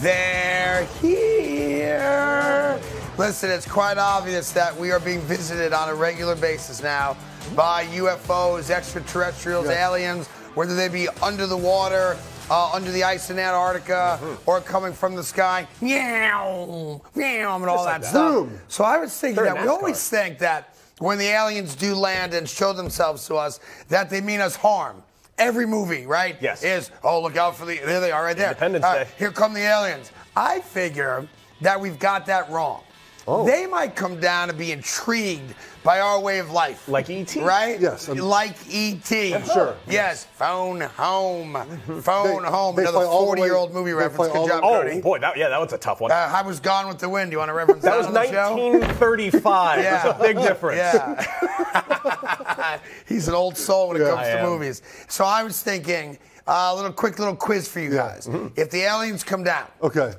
They're here. Listen, it's quite obvious that we are being visited on a regular basis now by UFOs, extraterrestrials, aliens, whether they be under the water, under the ice in Antarctica, or coming from the sky, meow, meow, and all that stuff. So I was thinking that we always think that when the aliens do land and show themselves to us, that they mean us harm. Every movie, right? Yes. Is, oh, look out for the, there they are right there. Independence Day. Here come the aliens. I figure that we've got that wrong. Oh. They might come down and be intrigued by our way of life. Like E.T. Right? Yes. Like E.T. Sure. Yes. Phone home. Phone home. Another 40-year-old movie reference. Good job, Cody. Oh, boy. That was a tough one. I was Gone with the Wind. You want to reference that on the show? That was 1935. Yeah. It's a big difference. Yeah. He's an old soul when it comes to movies. So I was thinking... a little quick little quiz for you guys. If the aliens come down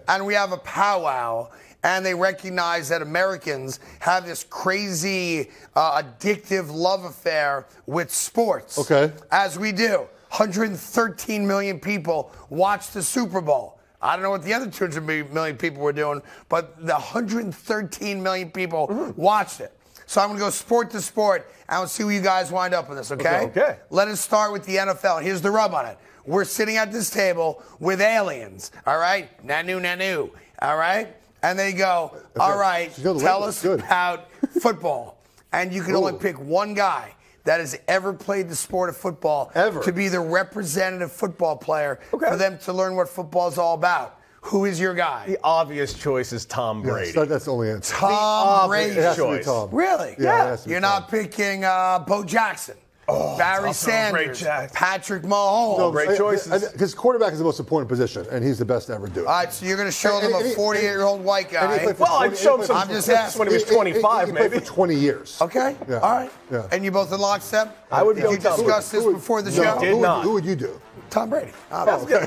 and we have a powwow and they recognize that Americans have this crazy, addictive love affair with sports, as we do, 113 million people watch the Super Bowl. I don't know what the other 200 million people were doing, but the 113 million people watched it. So I'm going to go sport to sport, and we'll see where you guys wind up with this, okay? Okay. Let us start with the NFL. Here's the rub on it. We're sitting at this table with aliens, all right? Nanu, nanu, all right? And they go, all right, tell us about football. And you can only pick one guy that has ever played the sport of football to be the representative football player for them to learn what football is all about. Who is your guy? The obvious choice is Tom Brady. Yes, that's the only answer. Tom Brady. Tom. Really? Yeah. You're not picking Bo Jackson, Barry Sanders, Patrick Mahomes. No, great choices. Because quarterback is the most important position, and he's the best to ever do it. All right, so you're going to show them a 48-year-old white guy. Well, I'd show him some. I'm just asking. When he was 25, maybe. He played for 20 years. Okay. Yeah. All right. Yeah. And you both in lockstep? I would be. Did you discuss this before the show? Did not. Who would you do? Tom Brady. There we go.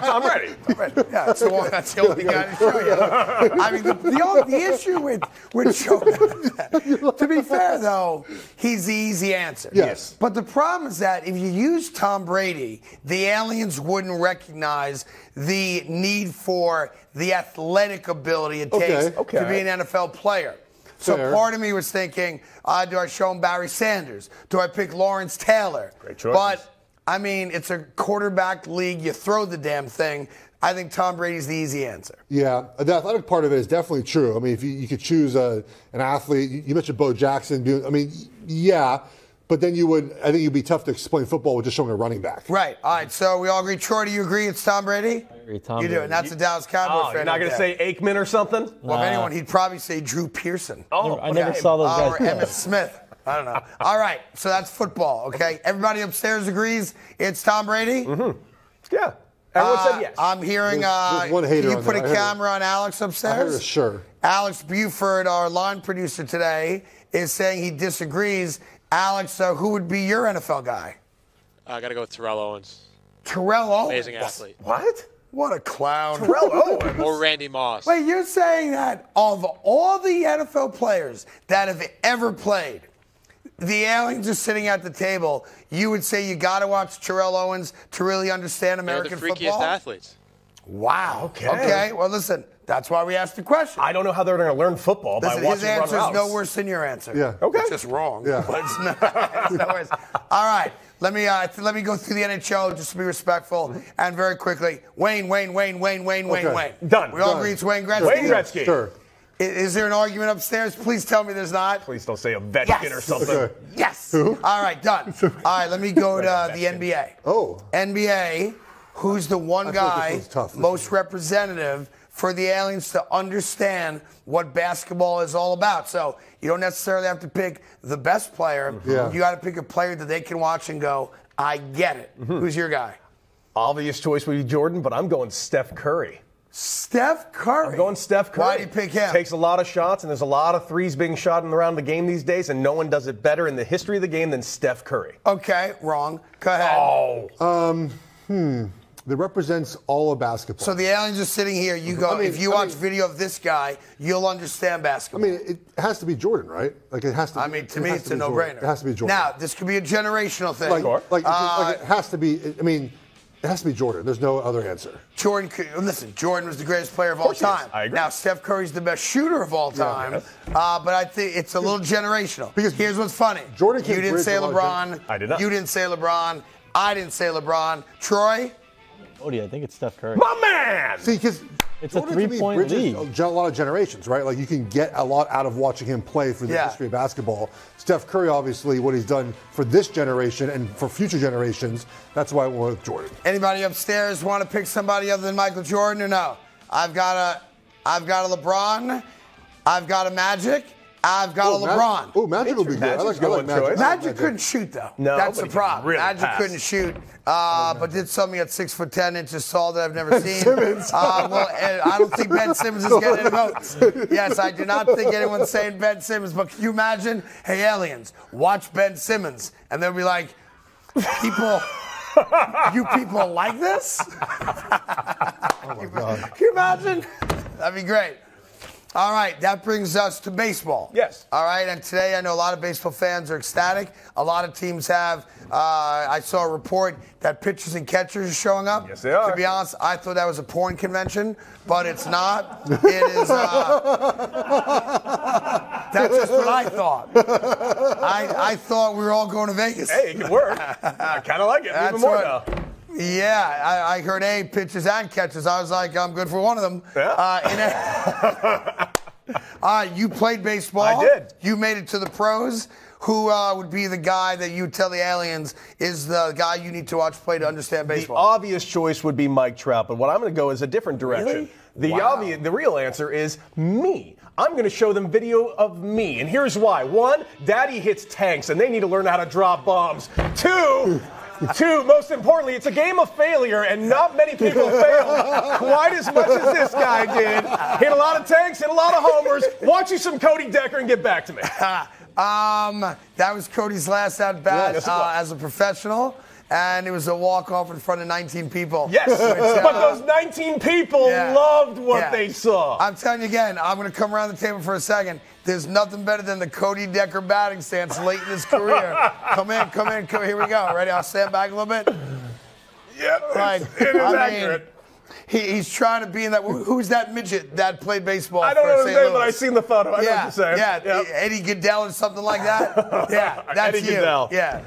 Tom Brady. Yeah, that's the one. That's the only guy to show you. I mean, the issue with Joe, to be fair though, he's the easy answer. Yes. But the problem is that if you use Tom Brady, the aliens wouldn't recognize the need for the athletic ability it takes to be an NFL player. So part of me was thinking, do I show him Barry Sanders? Do I pick Lawrence Taylor? Great choice. But I mean, it's a quarterback league. You throw the damn thing. I think Tom Brady's the easy answer. Yeah, the athletic part of it is definitely true. I mean, if you could choose an athlete, you mentioned Bo Jackson. I mean, yeah, but then you would, I think you'd be tough to explain football with just showing a running back. Right. All right, so we all agree. Troy, do you agree it's Tom Brady? I agree, Tom Brady. You do, and that's a Dallas Cowboys fan. You're not going to say Aikman or something? Well, if anyone, he'd probably say Drew Pearson. Oh, I never saw those guys. Or Emmitt Smith. I don't know. All right, so that's football, okay? Everybody upstairs agrees it's Tom Brady? Mm-hmm. Yeah. Everyone said yes. I'm hearing there's one hater you put a camera on Alex upstairs? Sure. Alex Buford, our line producer today, is saying he disagrees. Alex, so who would be your NFL guy? I got to go with Terrell Owens. Terrell Owens? Amazing athlete. What? What a clown. Terrell Owens. Or Randy Moss. Wait, you're saying that of all the NFL players that have ever played, the aliens are sitting at the table. You would say you got to watch Terrell Owens to really understand American football? They're the freakiest athletes. Wow. Okay. Well, listen, that's why we asked the question. I don't know how they're going to learn football by watching run routes. His answer is no worse than your answer. Yeah. Okay. It's just wrong. Yeah. But it's no worse. All right. Let me go through the NHL just to be respectful and very quickly. Wayne. Done. We all agree it's Wayne Gretzky. Wayne Gretzky. Sure. Is there an argument upstairs? Please tell me there's not. Please don't say a Vetkin or something. Okay. Yes. Who? All right, done. All right, let me go to the NBA. Oh. NBA, who's the one guy most representative for the aliens to understand what basketball is all about. So you don't necessarily have to pick the best player. Yeah. You got to pick a player that they can watch and go, I get it. Who's your guy? Obvious choice would be Jordan, but I'm going Steph Curry. Steph Curry. I'm going Steph Curry. Why do you pick him? Takes a lot of shots, and there's a lot of threes being shot in the round of the game these days, and no one does it better in the history of the game than Steph Curry. Okay, wrong. Go ahead. That represents all of basketball. So the aliens are sitting here. You go. If you watch video of this guy, you'll understand basketball. I mean, it has to be Jordan, right? Like it has to. I mean, to me, it's a no-brainer. It has to be Jordan. Now, this could be a generational thing. Like it has to be. I mean. It has to be Jordan. There's no other answer. Jordan, listen, Jordan was the greatest player of all time. I agree. Now, Steph Curry's the best shooter of all time, but I think it's a little generational. Because here's what's funny. Jordan can't bridge a lot of things. I did not. You didn't say LeBron. I didn't say LeBron. Troy? Odie, I think it's Steph Curry. My man! See, because it's a three-point league. A lot of generations, right? Like, you can get a lot out of watching him play for the history of basketball. Steph Curry, obviously, what he's done for this generation and for future generations, that's why I went with Jordan. Anybody upstairs want to pick somebody other than Michael Jordan or no? I've got a LeBron. I've got a Magic. I've got a LeBron. Oh, Magic will be good. I like Magic. Magic couldn't shoot, though. No, that's the problem. Really couldn't shoot, but did something at 6'10", inches tall that I've never seen. Simmons. Well, I don't think Ben Simmons is getting any votes. Yes, I do not think anyone's saying Ben Simmons, but can you imagine? Hey, aliens, watch Ben Simmons, and they'll be like, people... You people like this? Oh, my God. Can you imagine? That'd be great. All right, that brings us to baseball. Yes. All right, and today I know a lot of baseball fans are ecstatic. A lot of teams have. I saw a report that pitchers and catchers are showing up. Yes, they are. To be honest, I thought that was a porn convention, but it's not. It is. That's just what I thought. I thought we were all going to Vegas. Hey, it could work. I kind of like it even more now. Yeah, I heard pitchers and catchers. I was like, I'm good for one of them. Yeah. You played baseball. I did. You made it to the pros. Who would be the guy that you tell the aliens is the guy you need to watch play to understand baseball? The obvious choice would be Mike Trout, but what I'm going to go is a different direction. Really? The real answer is me. I'm going to show them video of me, and here's why. One, Daddy hits tanks, and they need to learn how to drop bombs. Two, most importantly, it's a game of failure, and not many people fail quite as much as this guy did. Hit a lot of tanks, hit a lot of homers. Watch you some Cody Decker and get back to me. That was Cody's last at-bat as a professional. And it was a walk-off in front of 19 people. Yes, but those 19 people loved what they saw. I'm telling you again, I'm going to come around the table for a second. There's nothing better than the Cody Decker batting stance late in his career. Come in. Here we go. Ready? I'll stand back a little bit. Yep. Right. It is accurate. Mean, he's trying to be in that. Who's that midget that played baseball? I don't know his name, but I've seen the photo. I know what you're saying. Eddie Goodell or something like that. Yeah, that's Eddie Goodell. Yeah.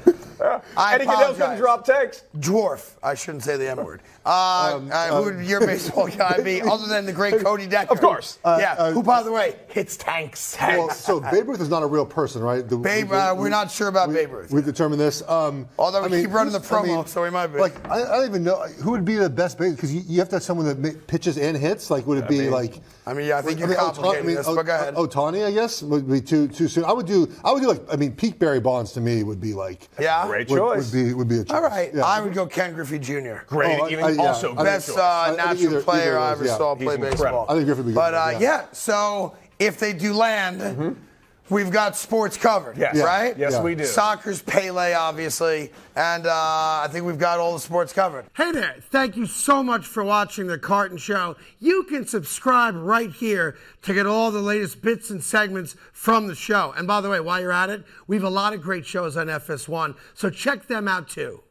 Eddie Goodell's going to drop tanks. Dwarf. I shouldn't say the M word. Who would your baseball guy be other than the great Cody Decker? Of course. Who, by the way, hits tanks. Well, so Babe Ruth is not a real person, right? We're not sure about Babe Ruth. We determined this. Although we keep running the promo, so we might be. Like, I don't even know. Who would be the best Babe? Because you have to have someone that pitches and hits. Like, would it be like... I think you're complicating this, but go ahead. Ohtani, I guess, would be too soon. I would do like, peak Barry Bonds to me would be like... Yeah. Great choice. Would be a choice. All right. Yeah. I would go Ken Griffey Jr. Great. Best natural player I ever saw play baseball. I think Griffey would be good. But, so if they do land, we've got sports covered, right? Yes, we do. Soccer's Pelé, obviously. And I think we've got all the sports covered. Hey there. Thank you so much for watching The Carton Show. You can subscribe right here to get all the latest bits and segments from the show. And by the way, while you're at it, we have a lot of great shows on FS1, so check them out too.